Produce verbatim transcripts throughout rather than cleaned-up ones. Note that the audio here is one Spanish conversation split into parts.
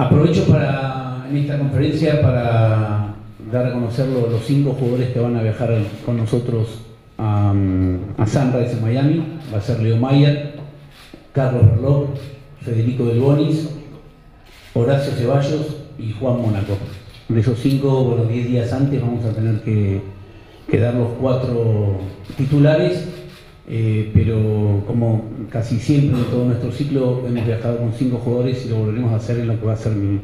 Aprovecho para, en esta conferencia para dar a conocer los, los cinco jugadores que van a viajar con nosotros a, a Sunrise en Miami. Va a ser Leo Mayer, Carlos Berlocq, Federico Delbonis, Horacio Zeballos y Juan Mónaco. De esos cinco, bueno, diez días antes vamos a tener que, que dar los cuatro titulares, eh, pero como casi siempre en todo nuestro ciclo hemos viajado con cinco jugadores y lo volveremos a hacer en lo que va a ser mi,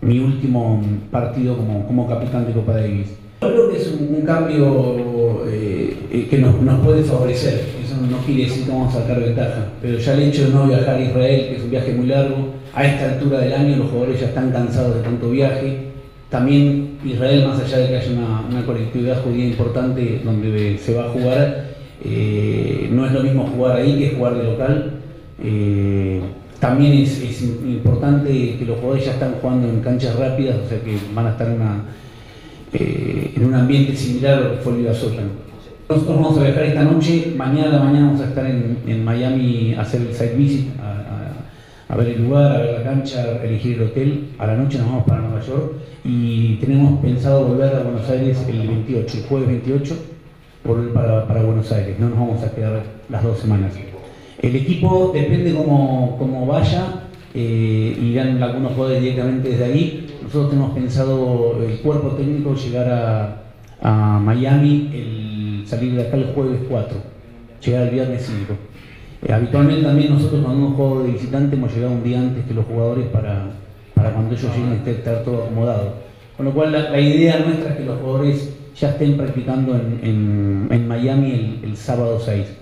mi último partido como, como capitán de Copa Davis. Yo creo que es un, un cambio eh, que nos, nos puede favorecer. Eso no quiere decir que vamos a sacar ventaja, pero ya el hecho de no viajar a Israel, que es un viaje muy largo, a esta altura del año los jugadores ya están cansados de tanto viaje. También Israel, más allá de que haya una, una colectividad judía importante donde se va a jugar, eh, no es lo mismo jugar ahí que jugar de local. Eh, también es, es importante que los jugadores ya están jugando en canchas rápidas, o sea que van a estar en, una, eh, en un ambiente similar a lo que fue el Sótano. Nosotros vamos a viajar esta noche, mañana mañana vamos a estar en, en Miami a hacer el site visit, a, a, a ver el lugar, a ver la cancha, a elegir el hotel. A la noche nos vamos para Nueva York y tenemos pensado volver a Buenos Aires el veintiocho, el jueves veintiocho, volver para, para Buenos Aires. No nos vamos a quedar las dos semanas. El equipo depende cómo, cómo vaya, eh, irán algunos jugadores directamente desde ahí. Nosotros tenemos pensado el cuerpo técnico llegar a, a Miami, el, salir de acá el jueves cuatro, llegar el viernes cinco. Eh, habitualmente también nosotros cuando un juego de visitante hemos llegado un día antes que los jugadores para... para cuando ellos lleguen a estar todo acomodado. Con lo cual la, la idea nuestra es que los jugadores ya estén practicando en, en, en Miami el, el sábado seis.